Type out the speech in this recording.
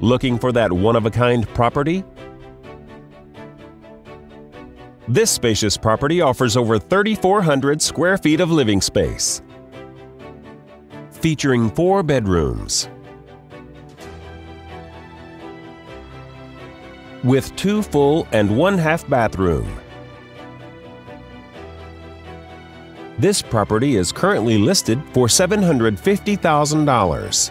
Looking for that one-of-a-kind property? This spacious property offers over 3,400 square feet of living space, featuring 4 bedrooms with 2 full and 1/2 bathroom. This property is currently listed for $750,000.